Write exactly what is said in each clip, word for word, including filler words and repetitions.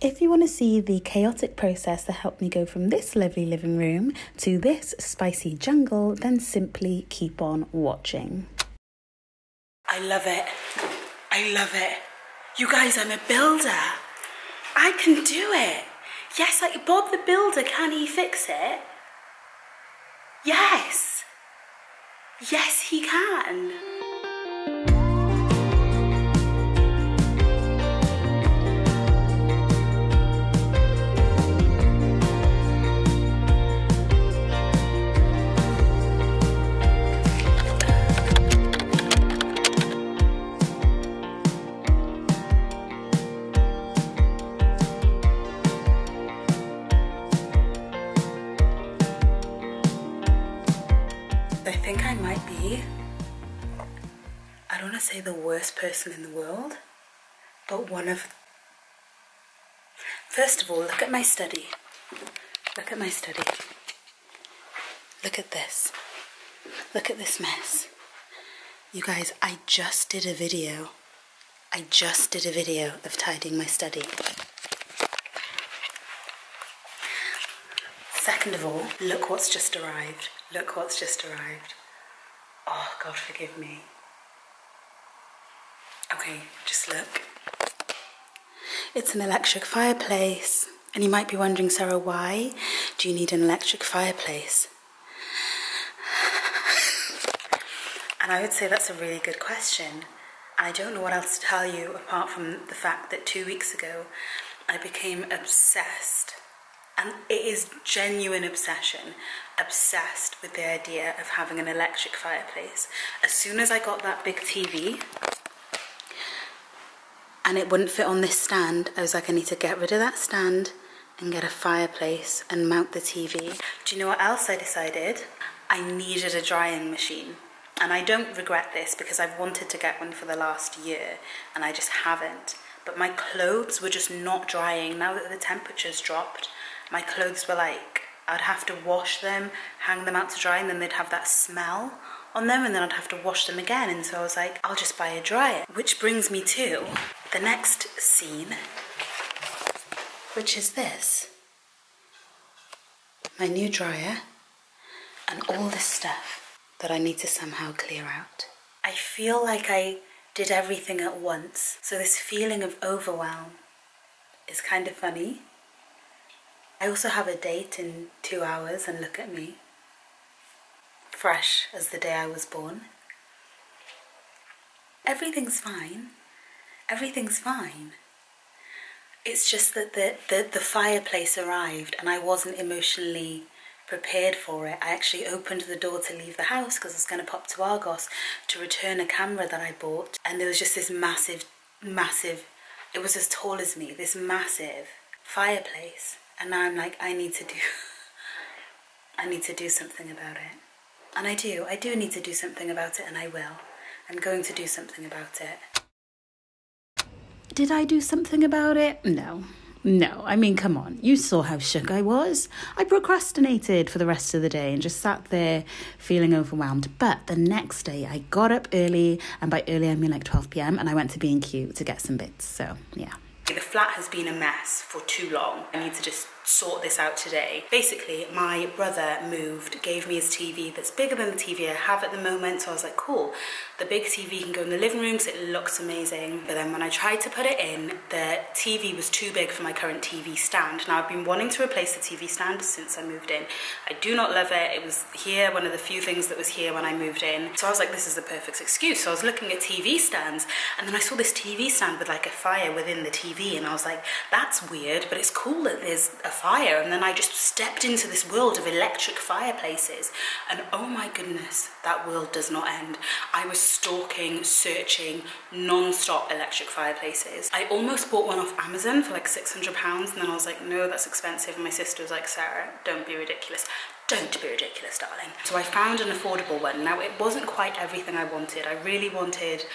If you want to see the chaotic process that helped me go from this lovely living room to this spicy jungle, then simply keep on watching. I love it. I love it. You guys, I'm a builder. I can do it. Yes, like Bob the Builder, can he fix it? Yes. Yes, he can. I think I might be, I don't want to say the worst person in the world, but one of, first of all, look at my study, look at my study, look at this, look at this mess. You guys, I just did a video, I just did a video of tidying my study. Second of all, look what's just arrived, look what's just arrived. Oh, God, forgive me. Okay, just look. It's an electric fireplace. And you might be wondering, Sarah, why do you need an electric fireplace? And I would say that's a really good question. I don't know what else to tell you apart from the fact that two weeks ago, I became obsessed. And it is genuine obsession, obsessed with the idea of having an electric fireplace. As soon as I got that big T V, and it wouldn't fit on this stand, I was like, I need to get rid of that stand and get a fireplace and mount the T V. Do you know what else I decided? I needed a drying machine. And I don't regret this because I've wanted to get one for the last year and I just haven't. But my clothes were just not drying. Now that the temperature's dropped, my clothes were like, I'd have to wash them, hang them out to dry, and then they'd have that smell on them, and then I'd have to wash them again. And so I was like, I'll just buy a dryer. Which brings me to the next scene, which is this. My new dryer and all this stuff that I need to somehow clear out. I feel like I did everything at once. So this feeling of overwhelm is kind of funny. I also have a date in two hours and look at me, fresh as the day I was born. Everything's fine, everything's fine. It's just that the, the, the fireplace arrived and I wasn't emotionally prepared for it. I actually opened the door to leave the house because I was going to pop to Argos to return a camera that I bought, and there was just this massive, massive, it was as tall as me, this massive fireplace. And now I'm like, I need to do, I need to do something about it. And I do, I do need to do something about it, and I will. I'm going to do something about it. Did I do something about it? No, no. I mean, come on, you saw how shook I was. I procrastinated for the rest of the day and just sat there feeling overwhelmed. But the next day I got up early, and by early I mean like twelve p m, and I went to B and Q to get some bits, so yeah. The flat has been a mess for too long. I need to just sort this out today. Basically, my brother moved, gave me his T V that's bigger than the T V I have at the moment, so I was like, cool, the big T V can go in the living room because it looks amazing. But then when I tried to put it in, the T V was too big for my current T V stand. Now, I've been wanting to replace the T V stand since I moved in. I do not love it. It was here, one of the few things that was here when I moved in. So I was like, this is the perfect excuse. So I was looking at T V stands, and then I saw this T V stand with like a fire within the T V, and I was like, that's weird, but it's cool that there's a fire. And then I just stepped into this world of electric fireplaces, and oh my goodness, that world does not end. I was stalking, searching non-stop electric fireplaces. I almost bought one off Amazon for like six hundred pounds, and then I was like, no, that's expensive. And my sister was like, Sarah, don't be ridiculous. Don't be ridiculous, darling. So I found an affordable one. Now, it wasn't quite everything I wanted. I really wanted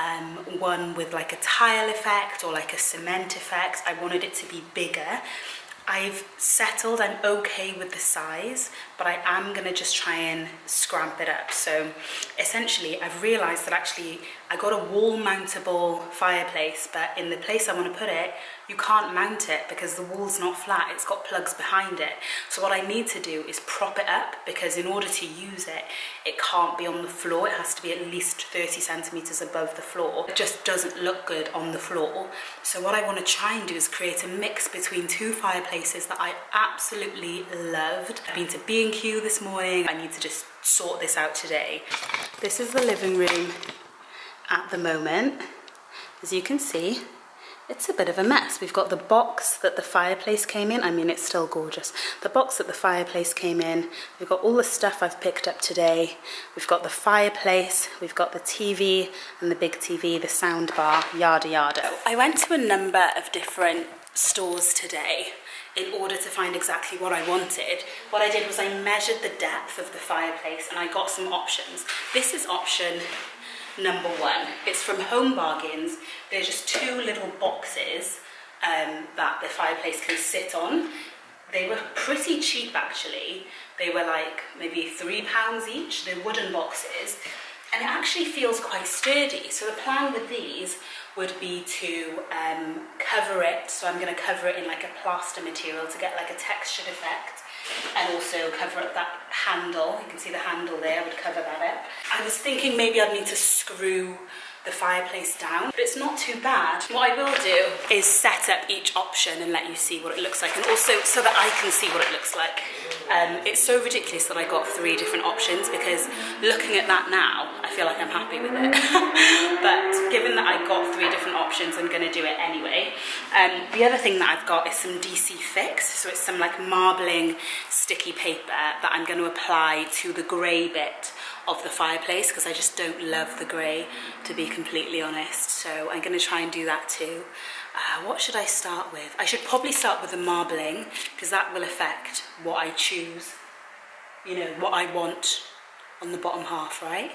um, one with like a tile effect or like a cement effect. I wanted it to be bigger. I've settled, I'm okay with the size, but I am gonna just try and scramp it up. So essentially, I've realized that actually I got a wall mountable fireplace, but in the place I wanna put it, you can't mount it because the wall's not flat, it's got plugs behind it. So what I need to do is prop it up, because in order to use it, it can't be on the floor. It has to be at least thirty centimeters above the floor. It just doesn't look good on the floor. So what I want to try and do is create a mix between two fireplaces that I absolutely loved. I've been to B and Q this morning. I need to just sort this out today. This is the living room at the moment. As you can see, it's a bit of a mess. We've got the box that the fireplace came in. I mean, it's still gorgeous. The box that the fireplace came in. We've got all the stuff I've picked up today. We've got the fireplace. We've got the T V and the big T V, the sound bar, yada yada. I went to a number of different stores today in order to find exactly what I wanted. What I did was I measured the depth of the fireplace and I got some options. This is option number one. It's from Home Bargains. They're just two little boxes um, that the fireplace can sit on. They were pretty cheap actually. They were like maybe three pounds each. They're wooden boxes. And it actually feels quite sturdy. So the plan with these would be to um, cover it. So I'm gonna cover it in like a plaster material to get like a textured effect. And also cover up that handle. You can see the handle there, I would cover that up. I was thinking maybe I'd need to screw the fireplace down, but it's not too bad. What I will do is set up each option and let you see what it looks like, and also so that I can see what it looks like. Um, it's so ridiculous that I got three different options, because looking at that now, I feel like I'm happy with it. But given that I got three different options, I'm gonna do it anyway. Um, the other thing that I've got is some D C Fix, so it's some like marbling sticky paper that I'm gonna apply to the grey bit of the fireplace, because I just don't love the grey, to be completely honest. So I'm going to try and do that too. Uh, what should I start with? I should probably start with the marbling, because that will affect what I choose, you know, what I want on the bottom half, right?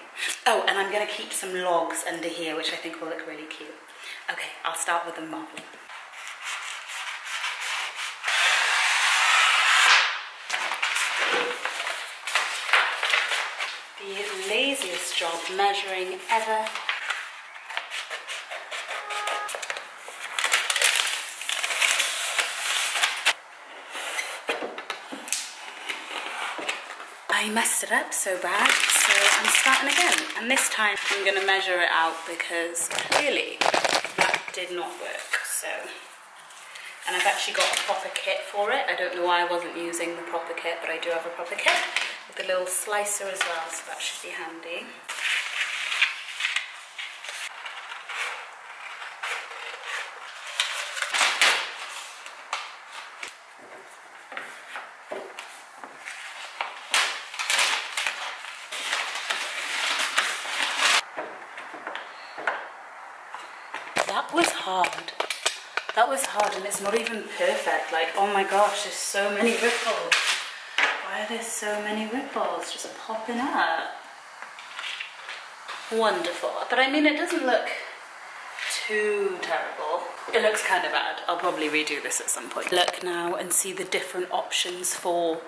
Oh, and I'm going to keep some logs under here, which I think will look really cute. Okay, I'll start with the marbling. The laziest job measuring ever. I messed it up so bad, so I'm starting again. And this time I'm going to measure it out, because clearly that did not work. So, and I've actually got a proper kit for it. I don't know why I wasn't using the proper kit, but I do have a proper kit. With a little slicer as well, so that should be handy. That was hard. That was hard, and it's not even perfect. Like, oh my gosh, there's so many ripples. Why are there so many ripples just popping up? Wonderful. But I mean, it doesn't look too terrible. It looks kind of bad. I'll probably redo this at some point. Look now and see the different options for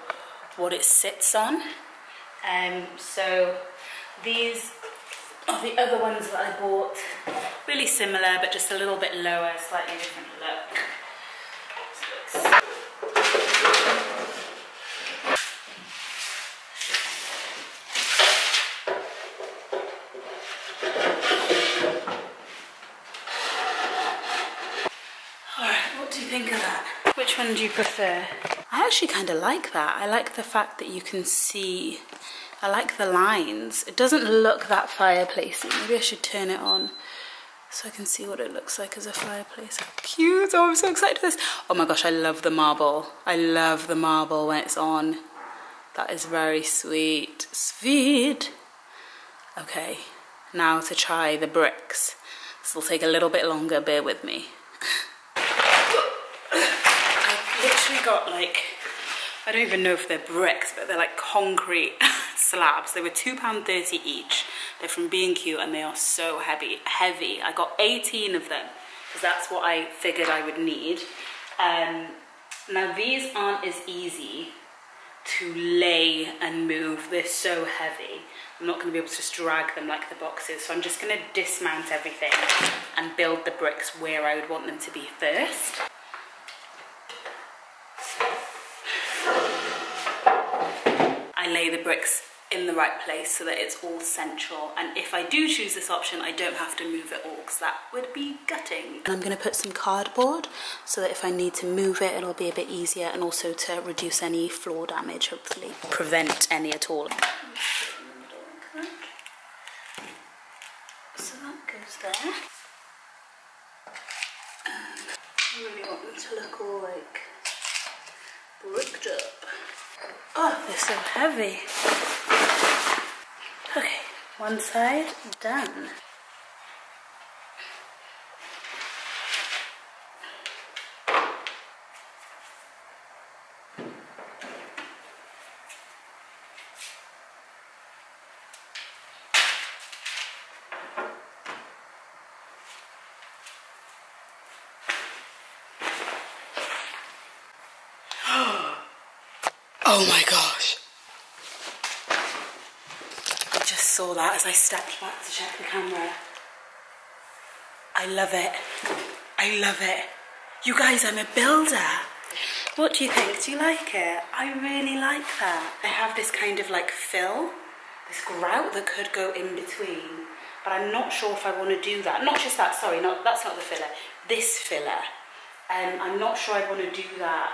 what it sits on. Um, so these are the other ones that I bought. Really similar, but just a little bit lower, slightly different look. Which one do you prefer? I actually kind of like that. I like the fact that you can see, I like the lines. It doesn't look that fireplacey. Maybe I should turn it on so I can see what it looks like as a fireplace. How cute, oh I'm so excited for this. Oh my gosh, I love the marble. I love the marble when it's on. That is very sweet, sweet. Okay, now to try the bricks. This will take a little bit longer, bear with me. Literally got like, I don't even know if they're bricks, but they're like concrete slabs. They were two pounds thirty each. They're from B and Q and they are so heavy, heavy. I got eighteen of them because that's what I figured I would need. Um, now these aren't as easy to lay and move. They're so heavy. I'm not going to be able to just drag them like the boxes. So I'm just going to dismount everything and build the bricks where I would want them to be first. I lay the bricks in the right place so that it's all central, and if I do choose this option I don't have to move it all because that would be gutting. And I'm going to put some cardboard so that if I need to move it it'll be a bit easier, and also to reduce any floor damage, hopefully prevent any at all. So that goes there. Um, I really want them to look all like bricked up. Oh, they're so heavy. Okay, one side done. Oh my gosh. I just saw that as I stepped back to check the camera. I love it. I love it. You guys, I'm a builder. What do you think? Do you like it? I really like that. I have this kind of like fill, this grout that could go in between, but I'm not sure if I want to do that. Not just that, sorry, not, that's not the filler. This filler. Um, I'm not sure I want to do that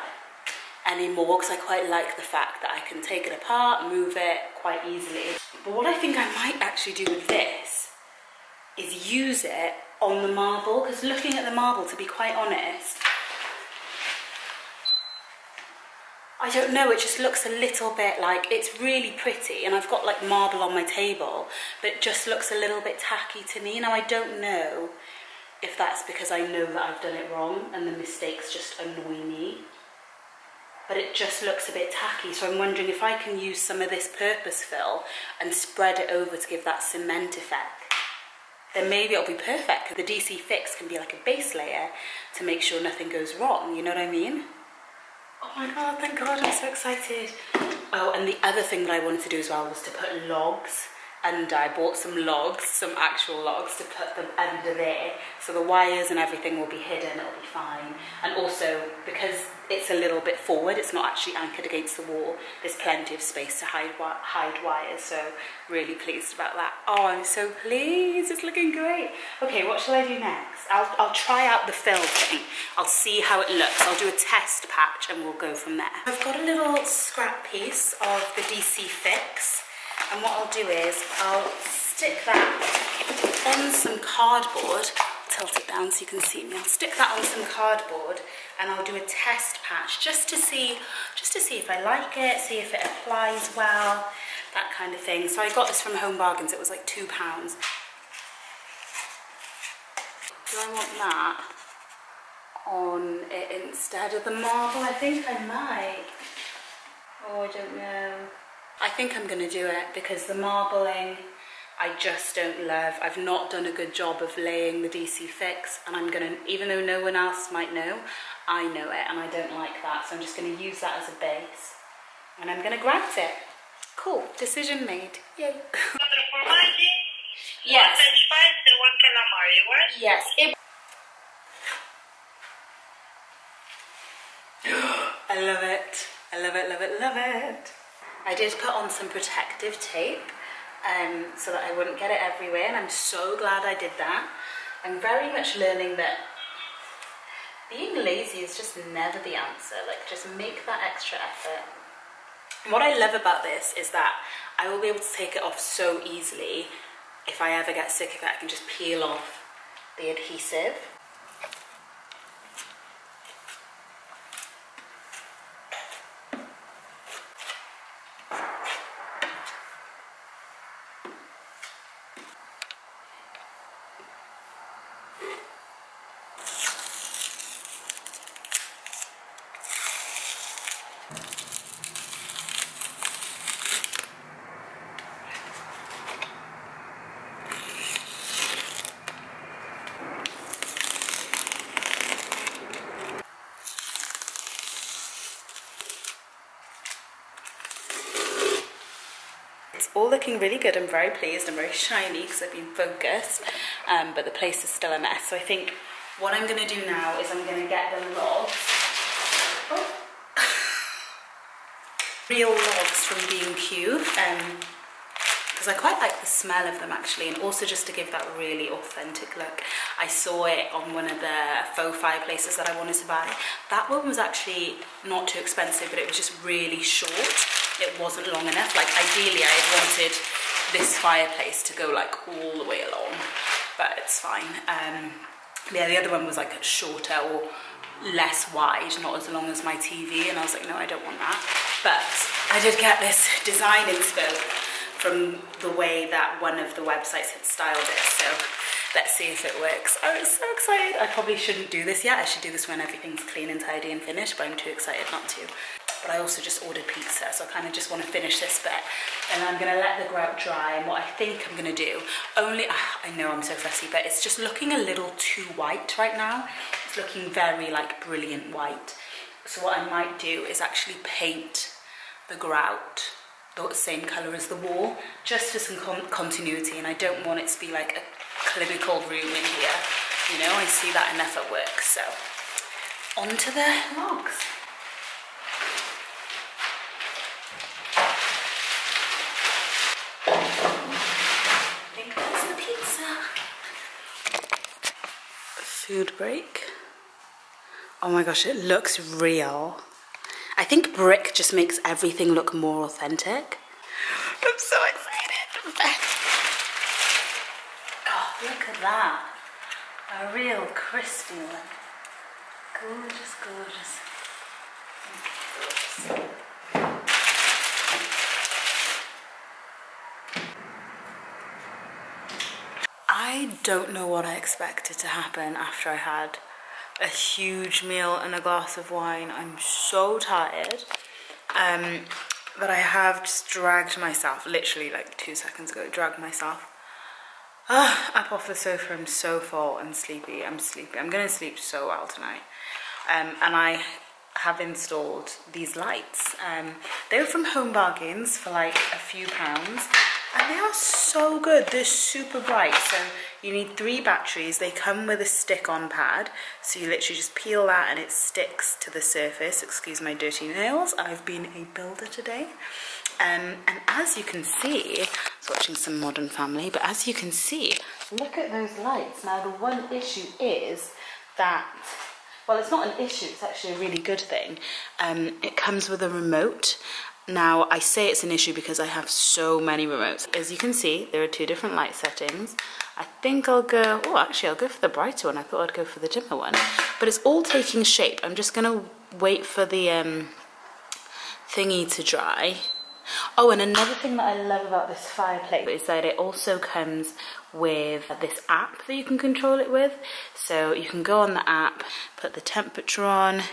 anymore because I quite like the fact that I can take it apart, move it quite easily. But what I think I might actually do with this is use it on the marble, because looking at the marble, to be quite honest, I don't know, it just looks a little bit like, it's really pretty and I've got like marble on my table, but it just looks a little bit tacky to me. Now I don't know if that's because I know that I've done it wrong and the mistakes just annoy me, but it just looks a bit tacky. So I'm wondering if I can use some of this purpose fill and spread it over to give that cement effect. Then maybe it'll be perfect. The D C Fix can be like a base layer to make sure nothing goes wrong, you know what I mean? Oh my God, thank God, I'm so excited. Oh, and the other thing that I wanted to do as well was to put logs under. I bought some logs, some actual logs, to put them under there. So the wires and everything will be hidden, it'll be fine. And also, because it's a little bit forward, it's not actually anchored against the wall, there's plenty of space to hide, wi hide wires, so really pleased about that. Oh, I'm so pleased, it's looking great. Okay, what shall I do next? I'll, I'll try out the fill thing. I'll see how it looks. I'll do a test patch and we'll go from there. I've got a little scrap piece of the D C Fix, and what I'll do is I'll stick that on some cardboard. Tilt it down so you can see me. I'll stick that on some cardboard and I'll do a test patch just to see just to see if I like it, see if it applies well, that kind of thing. So I got this from Home Bargains, it was like two pounds. Do I want that on it instead of the marble? I think I might. Oh, I don't know. I think I'm gonna do it because the marbling I just don't love. I've not done a good job of laying the D C Fix, and I'm gonna, even though no one else might know, I know it and I don't like that. So I'm just gonna use that as a base and I'm gonna grout it. Cool, decision made, yay. Yes. Yes. It I love it, I love it, love it, love it. I did put on some protective tape Um, so that I wouldn't get it everywhere, and I'm so glad I did that. I'm very much learning that being lazy is just never the answer. Like, just make that extra effort. And what I love about this is that I will be able to take it off so easily. If I ever get sick of it, I can just peel off the adhesive. All looking really good. I'm very pleased. I'm very shiny because I've been focused, um, but the place is still a mess. So I think what I'm going to do now is I'm going to get the logs. Oh. real logs from B and Q, um, because I quite like the smell of them actually, and also just to give that really authentic look. I saw it on one of the faux fireplaces that I wanted to buy. That one was actually not too expensive, but it was just really short. It wasn't long enough. Like ideally I had wanted this fireplace to go like all the way along, but it's fine. Um, yeah, the other one was like shorter or less wide, not as long as my T V, and I was like, no, I don't want that. But I did get this design inspo from the way that one of the websites had styled it, so let's see if it works. I was so excited. I probably shouldn't do this yet. I should do this when everything's clean and tidy and finished, but I'm too excited not to. But I also just ordered pizza, so I kind of just want to finish this bit, and I'm going to let the grout dry. And what I think I'm going to do, only, I know I'm so fussy, but it's just looking a little too white right now. It's looking very like brilliant white. So what I might do is actually paint the grout the same colour as the wall, just for some con continuity, and I don't want it to be like a clinical room in here, you know. I see that enough at work. So on to the logs. I think that's the pizza. Food break. Oh my gosh, it looks real. I think brick just makes everything look more authentic. I'm so excited. Oh, look at that. A real crispy one. Gorgeous, gorgeous. I don't know what I expected to happen after I had a huge meal and a glass of wine. I'm so tired, um, but I have just dragged myself, literally like two seconds ago, dragged myself uh, up off the sofa. I'm so full and sleepy. I'm sleepy. I'm gonna sleep so well tonight. Um, and I have installed these lights. Um, they were from Home Bargains for like a few pounds, and they are so good. They're super bright. So you need three batteries. They come with a stick-on pad, so you literally just peel that and it sticks to the surface. Excuse my dirty nails, I've been a builder today. Um, and as you can see, I was watching some Modern Family, but as you can see, look at those lights. Now the one issue is that, well, it's not an issue, it's actually a really good thing. Um, it comes with a remote. Now, I say it's an issue because I have so many remotes. As you can see, there are two different light settings. I think I'll go, oh, actually, I'll go for the brighter one. I thought I'd go for the dimmer one. But it's all taking shape. I'm just gonna wait for the um, thingy to dry. Oh, and another thing that I love about this fireplace is that it also comes with this app that you can control it with. So you can go on the app, put the temperature on,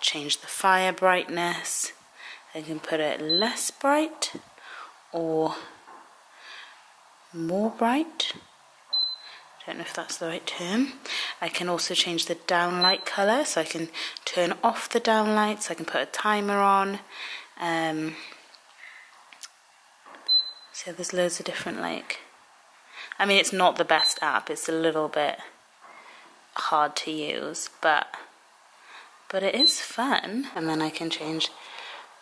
change the fire brightness. I can put it less bright or more bright. I don't know if that's the right term. I can also change the downlight colour, so I can turn off the downlights. So I can put a timer on. Um, so there's loads of different, like, I mean, it's not the best app. It's a little bit hard to use, but but it is fun. And then I can change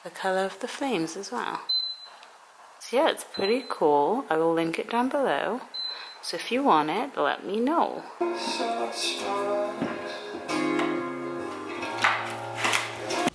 the colour of the flames as well. So yeah, it's pretty cool. I will link it down below, so if you want it, let me know.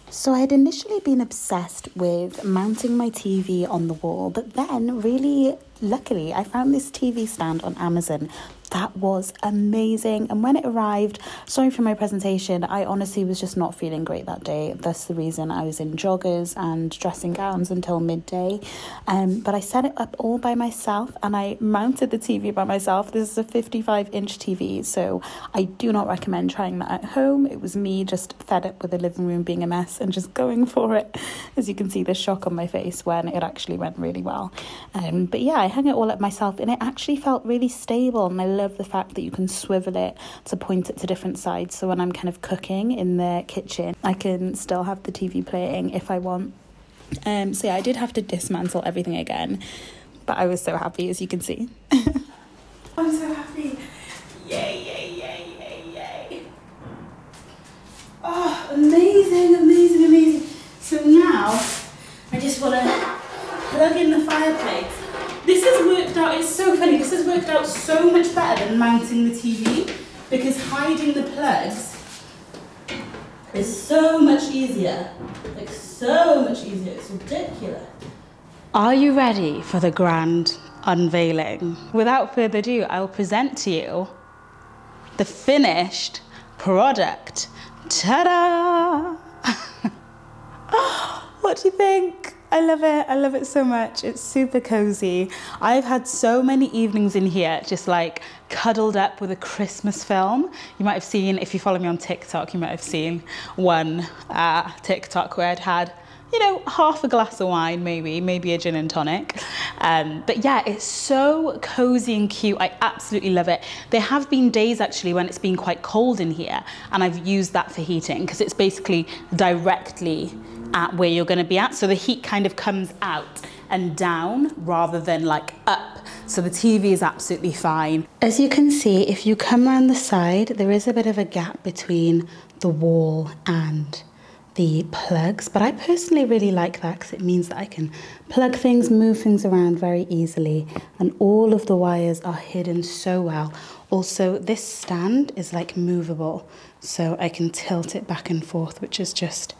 So I had initially been obsessed with mounting my T V on the wall, but then really luckily I found this T V stand on Amazon. That was amazing. And when it arrived, sorry for my presentation, I honestly was just not feeling great that day. That's the reason I was in joggers and dressing gowns until midday. Um, but I set it up all by myself and I mounted the T V by myself. This is a fifty-five inch T V, so I do not recommend trying that at home. It was me just fed up with the living room being a mess and just going for it. As you can see, the shock on my face when it actually went really well. Um, but yeah, I hung it all up myself and it actually felt really stable. And I love the fact that you can swivel it to point it to different sides, so when I'm kind of cooking in the kitchen I can still have the T V playing if I want. Um, so yeah, I did have to dismantle everything again, but I was so happy, as you can see. I'm so happy. Yay, yay, yay, yay, yay. Oh, amazing, amazing, amazing. So now fireplace. This has worked out, it's so funny, this has worked out so much better than mounting the T V, because hiding the plugs is so much easier. Like, so much easier, it's ridiculous. Are you ready for the grand unveiling? Without further ado, I'll present to you the finished product. Ta-da! What do you think? I love it, I love it so much. It's super cozy. I've had so many evenings in here just like cuddled up with a Christmas film. You might have seen, if you follow me on TikTok, you might have seen one uh, TikTok where I'd had, you know, half a glass of wine, maybe, maybe a gin and tonic. Um, but yeah, it's so cozy and cute. I absolutely love it. There have been days actually when it's been quite cold in here and I've used that for heating, because it's basically directly at where you're going to be at, so the heat kind of comes out and down rather than like up. So the T V is absolutely fine. As you can see, if you come around the side, there is a bit of a gap between the wall and the plugs, but I personally really like that because it means that I can plug things, move things around very easily, and all of the wires are hidden so well. Also, this stand is like movable, so I can tilt it back and forth, which is just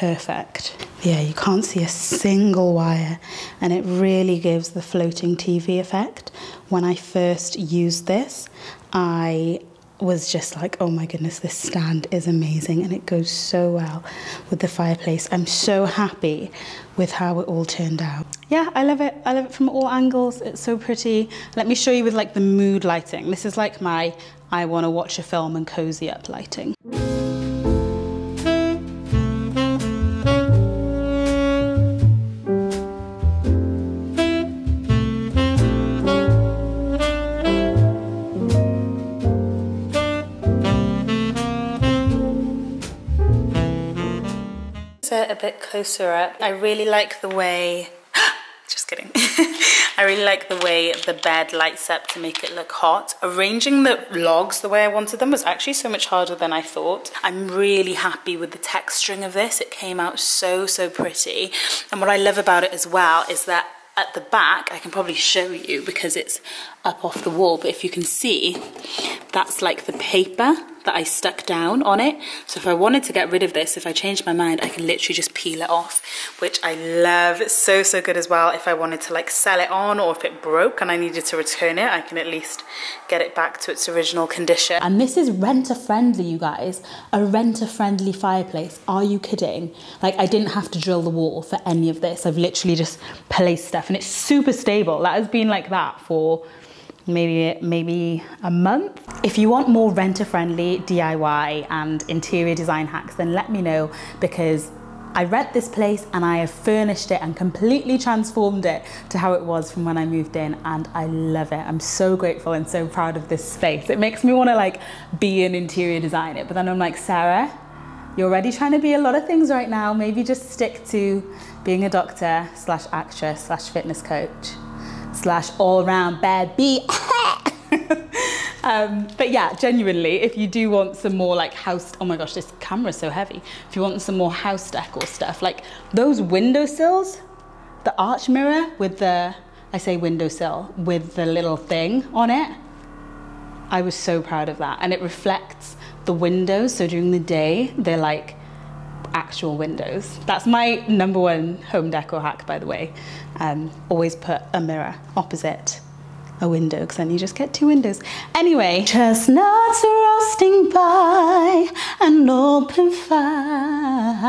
perfect. Yeah, you can't see a single wire, and it really gives the floating T V effect. When I first used this, I was just like, oh my goodness, this stand is amazing, and it goes so well with the fireplace. I'm so happy with how it all turned out. Yeah, I love it. I love it from all angles. It's so pretty. Let me show you with like the mood lighting. This is like my I want to watch a film and cozy up lighting. A bit closer up. I really like the way just kidding I really like the way the bed lights up to make it look hot. Arranging the logs the way I wanted them was actually so much harder than I thought. I'm really happy with the texturing of this. It came out so so pretty, and what I love about it as well is that at the back, I can probably show you because it's up off the wall, but if you can see, that's like the paper that I stuck down on it. So if I wanted to get rid of this, if I changed my mind, I can literally just peel it off, which I love. It's so, so good as well. If I wanted to like sell it on, or if it broke and I needed to return it, I can at least get it back to its original condition. And this is renter friendly, you guys. A renter friendly fireplace. Are you kidding? Like, I didn't have to drill the wall for any of this. I've literally just placed stuff, and it's super stable. That has been like that for maybe maybe a month. If you want more renter-friendly D I Y and interior design hacks, then let me know, because I rent this place and I have furnished it and completely transformed it to how it was from when I moved in, and I love it. I'm so grateful and so proud of this space. It makes me want to like be an interior designer, but then I'm like, Sarah, you're already trying to be a lot of things right now. Maybe just stick to being a doctor slash actress slash fitness coach slash all-round baby. um, but yeah, genuinely, if you do want some more like house, oh my gosh, this camera's so heavy. If you want some more house decor stuff, like those windowsills, the arch mirror with the, I say windowsill, with the little thing on it, I was so proud of that. And it reflects the windows, so during the day, they're like actual windows. That's my number one home decor hack, by the way. Um, always put a mirror opposite a window, because then you just get two windows. Anyway, chestnuts roasting by an open fire,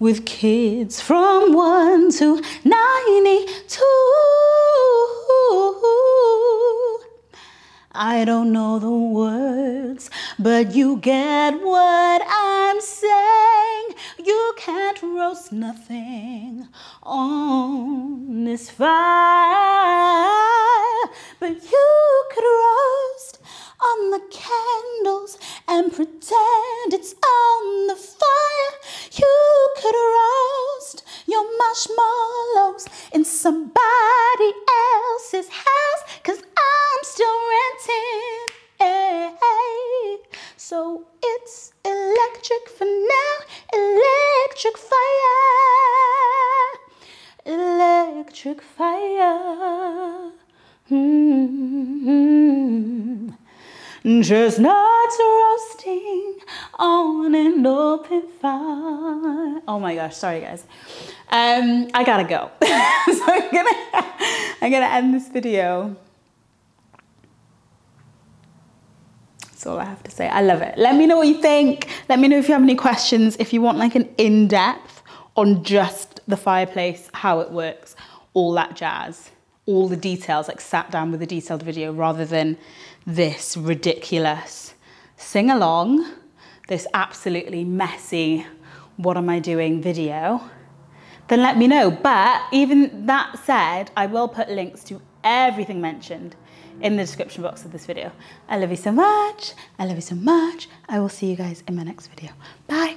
with kids from one to ninety-two. I don't know the words, but you get what I'm saying. You can't roast nothing on this fire, but you could roast on the candles and pretend it's on the fire. You could roast your marshmallows in somebody else's house, 'cause I'm still renting. Hey, so it's electric for now, electric fire, electric. electric fire. Mm-hmm. Chestnuts roasting on an open fire. Oh my gosh, sorry guys. Um, I gotta go. So I'm gonna, I'm gonna end this video. That's all I have to say. I love it. Let me know what you think. Let me know if you have any questions, if you want like an in-depth on just the fireplace, how it works, all that jazz, all the details, like sat down with a detailed video rather than this ridiculous sing along, this absolutely messy, what am I doing video, then let me know. But even that said, I will put links to everything mentioned in the description box of this video. I love you so much. I love you so much. I will see you guys in my next video. Bye.